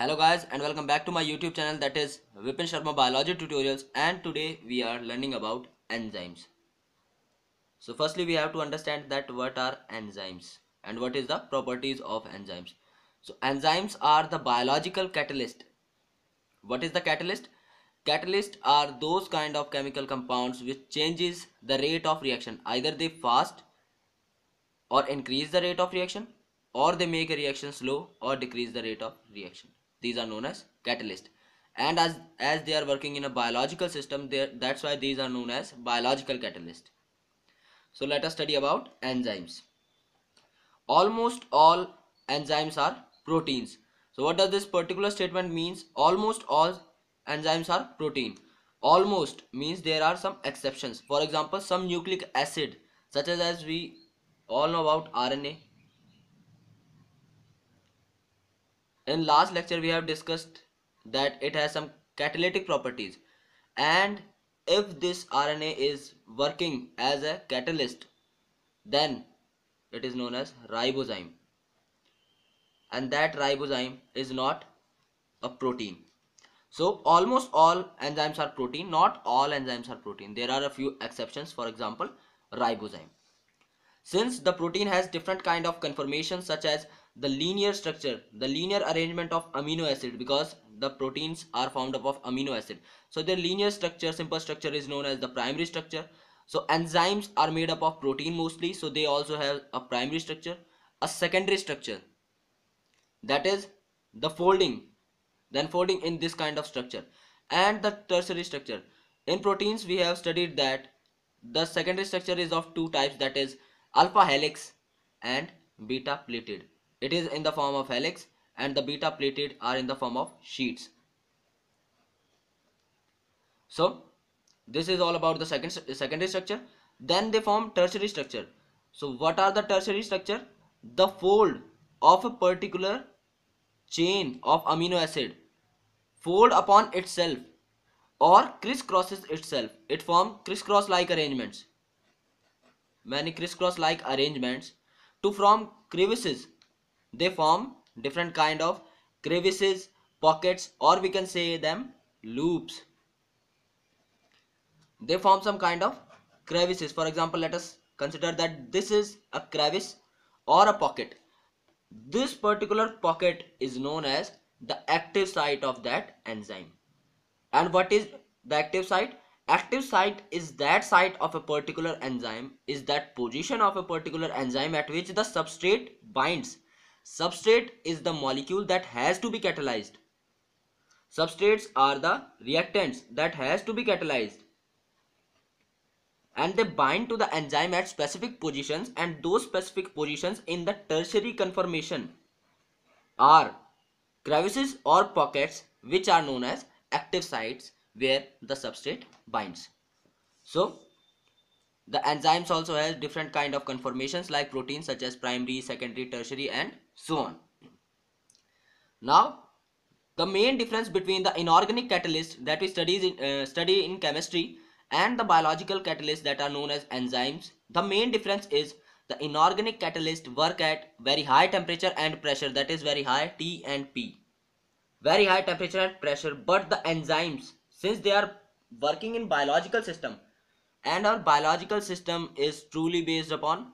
Hello guys and welcome back to my YouTube channel, that is Vipin Sharma Biology Tutorials, and today we are learning about enzymes. So firstly we have to understand that what are enzymes and what is the properties of enzymes. So enzymes are the biological catalyst. What is the catalyst? Catalysts are those kind of chemical compounds which changes the rate of reaction. Either they fast or increase the rate of reaction, or they make a reaction slow or decrease the rate of reaction. These are known as catalysts, and as they are working in a biological system, that's why these are known as biological catalysts. So let us study about enzymes. Almost all enzymes are proteins. So what does this particular statement means? Almost all enzymes are protein. Almost means there are some exceptions. For example, some nucleic acid such as we all know about RNA. In last lecture we have discussed that it has some catalytic properties, and if this RNA is working as a catalyst, then it is known as ribozyme, and that ribozyme is not a protein. So almost all enzymes are protein. Not all enzymes are protein. There are a few exceptions, for example ribozyme. Since the protein has different kind of conformations such as the linear structure, the linear arrangement of amino acid, because the proteins are formed up of amino acid, so their linear structure, simple structure, is known as the primary structure. So enzymes are made up of protein mostly, so they also have a primary structure, a secondary structure, that is the folding, then folding in this kind of structure, and the tertiary structure. In proteins we have studied that the secondary structure is of two types, that is alpha helix and beta pleated. It is in the form of helix, and the beta pleated are in the form of sheets. So this is all about the secondary structure. Then they form tertiary structure. So what are the tertiary structure? The fold of a particular chain of amino acid fold upon itself or crisscrosses itself. It forms crisscross like arrangements, many crisscross like arrangements to form crevices. They form different kind of crevices, pockets, or we can say them loops. They form some kind of crevices. For example, let us consider that this is a crevice or a pocket. This particular pocket is known as the active site of that enzyme. And what is the active site? Active site is that site of a particular enzyme, is that position of a particular enzyme at which the substrate binds. Substrate is the molecule that has to be catalyzed. Substrates are the reactants that has to be catalyzed, and they bind to the enzyme at specific positions, and those specific positions in the tertiary conformation are crevices or pockets, which are known as active sites where the substrate binds. So the enzymes also has different kind of conformations like proteins, such as primary, secondary, tertiary, and so on. Now the main difference between the inorganic catalyst that we study in chemistry and the biological catalysts that are known as enzymes, the main difference is the inorganic catalysts work at very high temperature and pressure, that is very high, T and P, very high temperature and pressure. But the enzymes, since they are working in biological system, and our biological system is truly based upon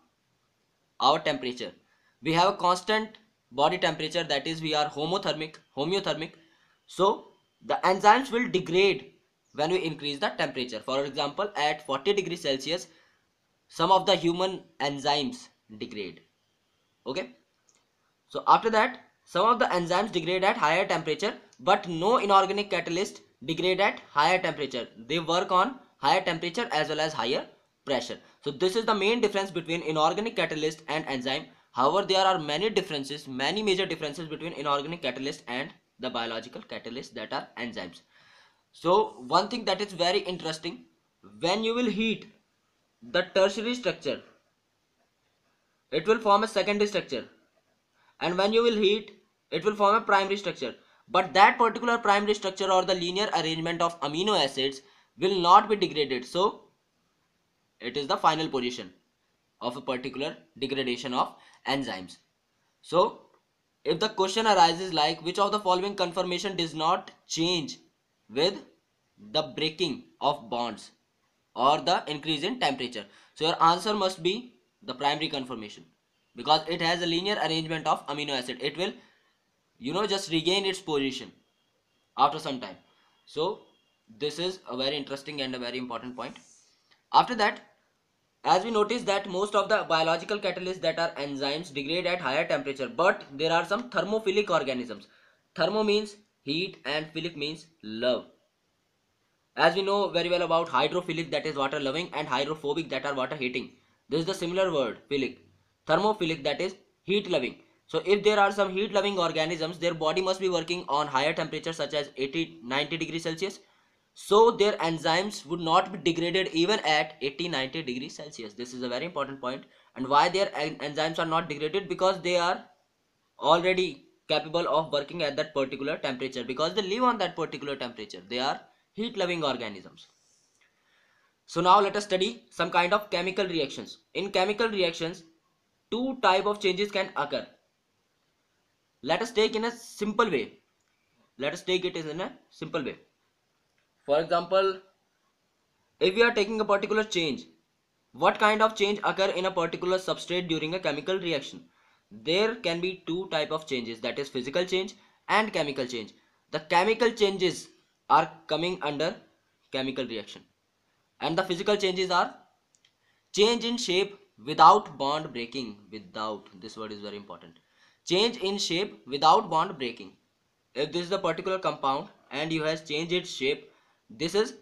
our temperature. We have a constant body temperature, that is we are homeothermic. So the enzymes will degrade when we increase the temperature. For example, at 40 degrees Celsius some of the human enzymes degrade. Okay, so after that some of the enzymes degrade at higher temperature, but no inorganic catalyst degrade at higher temperature. They work on higher temperature as well as higher pressure. So this is the main difference between inorganic catalyst and enzyme. However, there are many differences, many major differences between inorganic catalyst and the biological catalyst that are enzymes. So one thing that is very interesting, when you will heat the tertiary structure, it will form a secondary structure, and when you will heat, it will form a primary structure. But that particular primary structure or the linear arrangement of amino acids will not be degraded, so it is the final position of a particular degradation of enzymes. So If the question arises like which of the following conformation does not change with the breaking of bonds or the increase in temperature, so your answer must be the primary conformation, because it has a linear arrangement of amino acid. It will, you know, just regain its position after some time. So this is a very interesting and a very important point. After that, as we notice that most of the biological catalysts that are enzymes degrade at higher temperature, but there are some thermophilic organisms. Thermo means heat and philic means love. As we know very well about hydrophilic, that is water loving, and hydrophobic, that are water hating. This is the similar word, philic. Thermophilic, that is heat loving. So if there are some heat loving organisms, their body must be working on higher temperatures such as 80-90 degrees Celsius. So their enzymes would not be degraded even at 80-90 degrees Celsius. This is a very important point. And why their enzymes are not degraded? Because they are already capable of working at that particular temperature, because they live on that particular temperature. They are heat loving organisms. So now let us study some kind of chemical reactions. In chemical reactions, two type of changes can occur. Let us take in a simple way. Let us take it in a simple way. For example, if we are taking a particular change, what kind of change occur in a particular substrate during a chemical reaction? There can be two type of changes, that is physical change and chemical change. The chemical changes are coming under chemical reaction, and the physical changes are change in shape without bond breaking. Without, this word is very important. Change in shape without bond breaking. If this is a particular compound and you has changed its shape, this is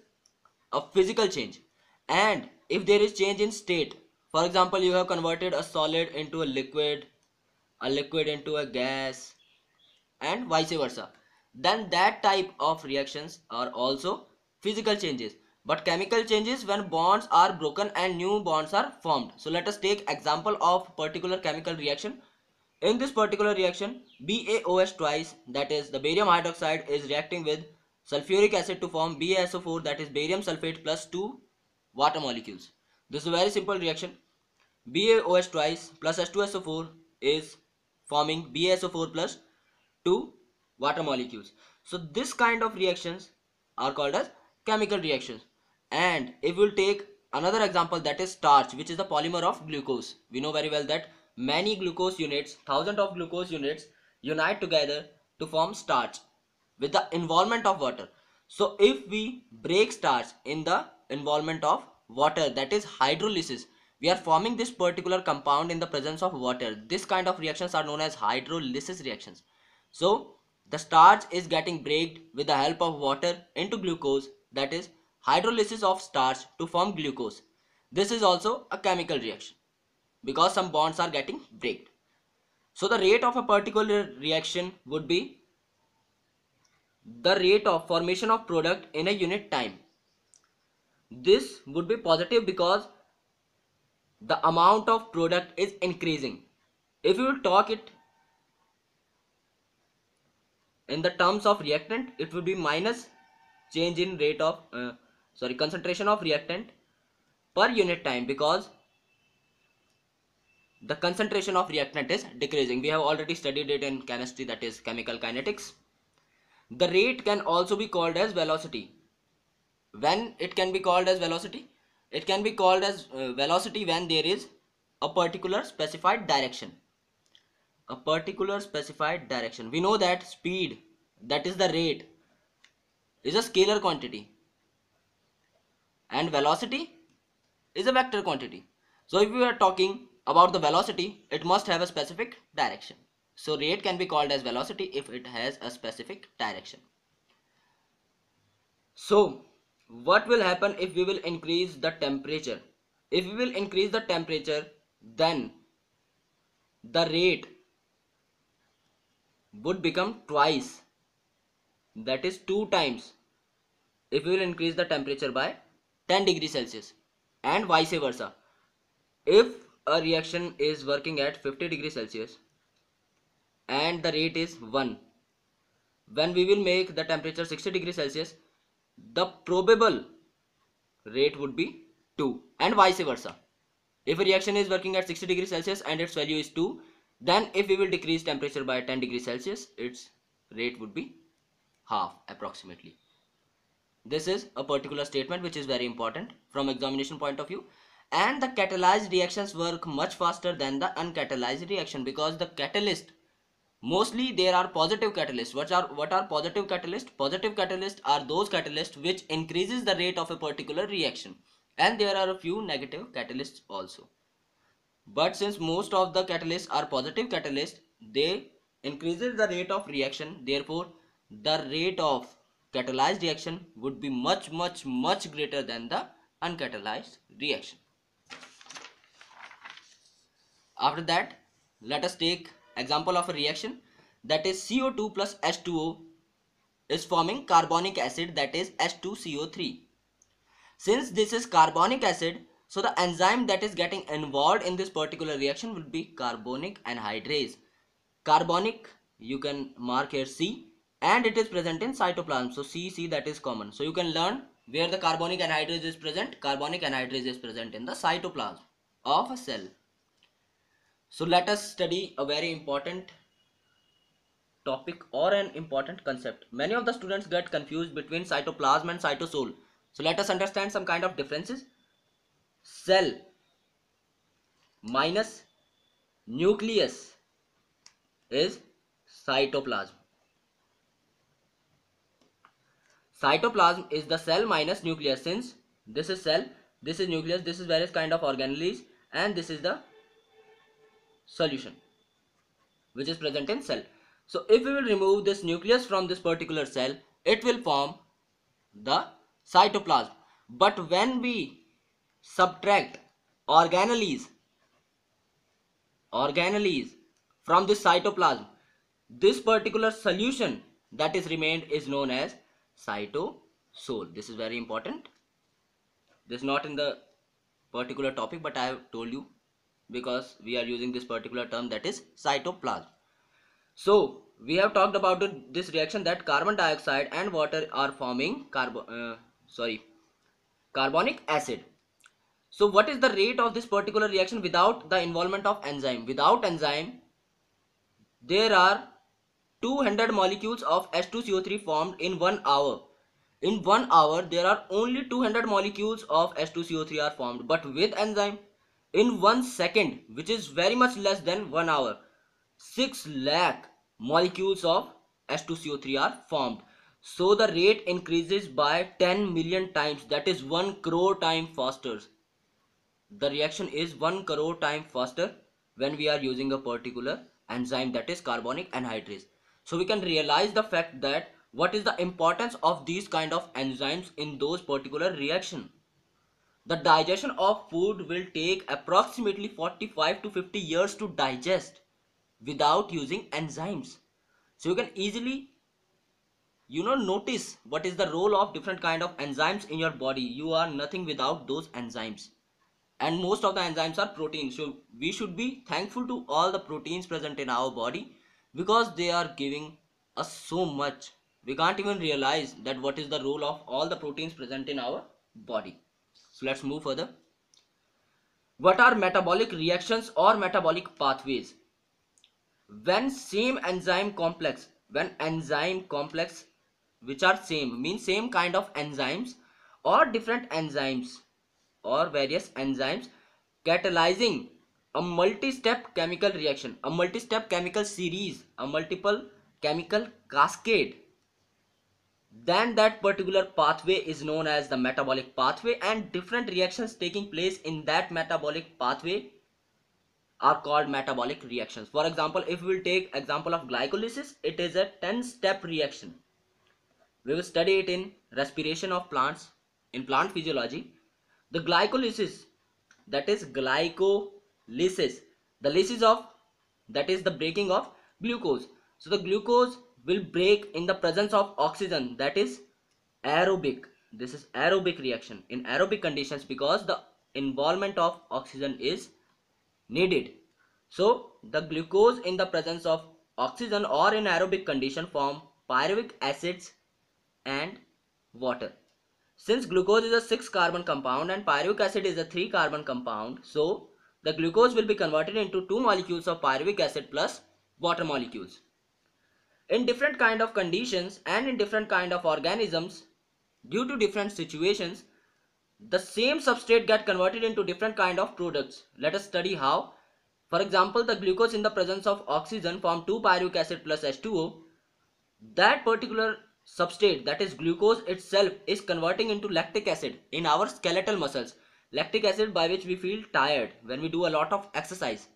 a physical change. And if there is change in state, for example, you have converted a solid into a liquid into a gas, and vice versa, then that type of reactions are also physical changes. But chemical changes when bonds are broken and new bonds are formed. So let us take example of particular chemical reaction. In this particular reaction, BaOH twice, that is the barium hydroxide, is reacting with sulfuric acid to form BaSO4, that is barium sulfate plus 2 water molecules. This is a very simple reaction. BaOH twice plus H2SO4 is forming BaSO4 plus 2 water molecules. So this kind of reactions are called as chemical reactions. And if we'll take another example, that is starch, which is the polymer of glucose. We know very well that many glucose units, thousands of glucose units unite together to form starch with the involvement of water. So if we break starch in the involvement of water, that is hydrolysis, we are forming this particular compound in the presence of water. This kind of reactions are known as hydrolysis reactions. So the starch is getting breaked with the help of water into glucose, that is hydrolysis of starch to form glucose. This is also a chemical reaction because some bonds are getting breaked. So the rate of a particular reaction would be the rate of formation of product in a unit time. This would be positive because the amount of product is increasing. If you will talk it in the terms of reactant, it would be minus change in rate of concentration of reactant per unit time, because the concentration of reactant is decreasing. We have already studied it in chemistry, that is chemical kinetics. The rate can also be called as velocity. When it can be called as velocity? It can be called as velocity when there is a particular specified direction. A particular specified direction. We know that speed, that is the rate, is a scalar quantity, and velocity is a vector quantity. So if we are talking about the velocity, it must have a specific direction. So rate can be called as velocity if it has a specific direction. So what will happen if we will increase the temperature? If we will increase the temperature, then the rate would become twice, that is 2 times, if we will increase the temperature by 10 degrees Celsius, and vice versa. If a reaction is working at 50 degrees Celsius and the rate is 1, when we will make the temperature 60 degrees Celsius, the probable rate would be 2, and vice versa. If a reaction is working at 60 degrees Celsius and its value is 2, Then if we will decrease temperature by 10 degrees Celsius, its rate would be half approximately. This is a particular statement which is very important from examination point of view. And the catalyzed reactions work much faster than the uncatalyzed reaction, because the catalyst, mostly there are positive catalysts. What are positive catalysts? Positive catalysts are those catalysts which increases the rate of a particular reaction. And there are a few negative catalysts also. But since most of the catalysts are positive catalysts, they increases the rate of reaction. Therefore, the rate of catalyzed reaction would be much greater than the uncatalyzed reaction. After that, let us take example of a reaction, that is CO2 plus H2O is forming carbonic acid, that is H2CO3. Since this is carbonic acid, so the enzyme that is getting involved in this particular reaction will be carbonic anhydrase. Carbonic, you can mark here C, and it is present in cytoplasm. So C that is common. So you can learn where the carbonic anhydrase is present. Carbonic anhydrase is present in the cytoplasm of a cell. So let us study a very important topic or an important concept. Many of the students get confused between cytoplasm and cytosol. So let us understand some kind of differences. Cell minus nucleus is cytoplasm. Cytoplasm is the cell minus nucleus. Since this is cell, this is nucleus, this is various kind of organelles, and this is the solution which is present in cell. So if we will remove this nucleus from this particular cell, it will form the cytoplasm. But when we subtract organelles from this cytoplasm, this particular solution that is remained is known as cytosol. This is very important. This is not in the particular topic, but I have told you because we are using this particular term, that is cytoplasm. So we have talked about this reaction, that carbon dioxide and water are forming carbonic acid. So what is the rate of this particular reaction without the involvement of enzyme? Without enzyme, there are 200 molecules of H2CO3 formed in 1 hour. In 1 hour, there are only 200 molecules of H2CO3 are formed. But with enzyme, in 1 second, which is very much less than 1 hour, 6 lakh molecules of H2CO3 are formed. So the rate increases by 10 million times, that is 1 crore time faster. The reaction is 1 crore time faster when we are using a particular enzyme, that is carbonic anhydrase. So we can realize the fact that what is the importance of these kind of enzymes in those particular reaction. The digestion of food will take approximately 45 to 50 years to digest without using enzymes. So you can easily, notice what is the role of different kind of enzymes in your body. You are nothing without those enzymes. And most of the enzymes are proteins. So we should be thankful to all the proteins present in our body, because they are giving us so much. We can't even realize that what is the role of all the proteins present in our body. So let's move further. What are metabolic reactions or metabolic pathways? When enzyme complex which are same, means same kind of enzymes or different enzymes or various enzymes catalyzing a multi-step chemical reaction, a multi-step chemical series, a multiple chemical cascade, then that particular pathway is known as the metabolic pathway, and different reactions taking place in that metabolic pathway are called metabolic reactions. For example, if we will take example of glycolysis, it is a 10-step reaction. We will study it in respiration of plants, in plant physiology. The glycolysis, that is glycolysis, the lysis of, that is the breaking of glucose. So the glucose will break in the presence of oxygen, that is aerobic. This is aerobic reaction, in aerobic conditions, because the involvement of oxygen is needed. So the glucose in the presence of oxygen or in aerobic condition form pyruvic acids and water. Since glucose is a 6-carbon compound and pyruvic acid is a 3-carbon compound, so the glucose will be converted into two molecules of pyruvic acid plus water molecules. In different kind of conditions and in different kind of organisms, due to different situations, the same substrate get converted into different kind of products. Let us study how. For example, the glucose in the presence of oxygen form 2 pyruvic acid plus H2O. That particular substrate, that is glucose itself, is converting into lactic acid in our skeletal muscles. Lactic acid by which we feel tired when we do a lot of exercise.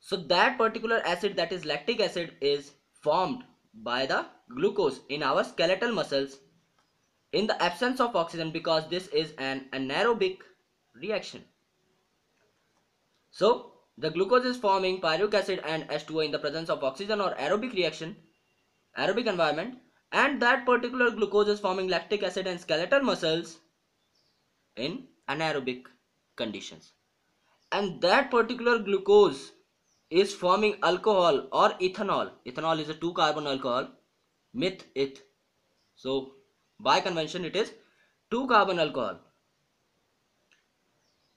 So that particular acid, that is lactic acid, is formed by the glucose in our skeletal muscles in the absence of oxygen, because this is an anaerobic reaction. So the glucose is forming pyruvic acid and H2O in the presence of oxygen or aerobic reaction, aerobic environment, and that particular glucose is forming lactic acid and skeletal muscles in anaerobic conditions. And that particular glucose is forming alcohol or ethanol. Ethanol is a 2-carbon alcohol, meth eth. So by convention it is 2-carbon alcohol.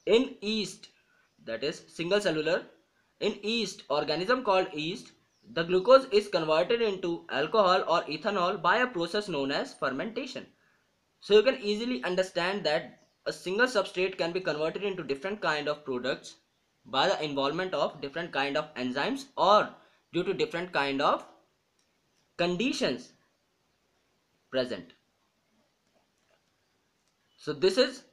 In yeast, that is single cellular, in yeast, organism called yeast, the glucose is converted into alcohol or ethanol by a process known as fermentation. So you can easily understand that a single substrate can be converted into different kind of products by the involvement of different kind of enzymes or due to different kind of conditions present. So this is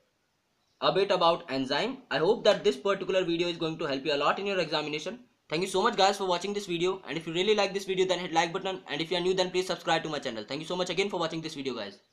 a bit about enzyme. I hope that this particular video is going to help you a lot in your examination. Thank you so much guys for watching this video, and if you really like this video then hit like button, and if you are new then please subscribe to my channel. Thank you so much again for watching this video guys.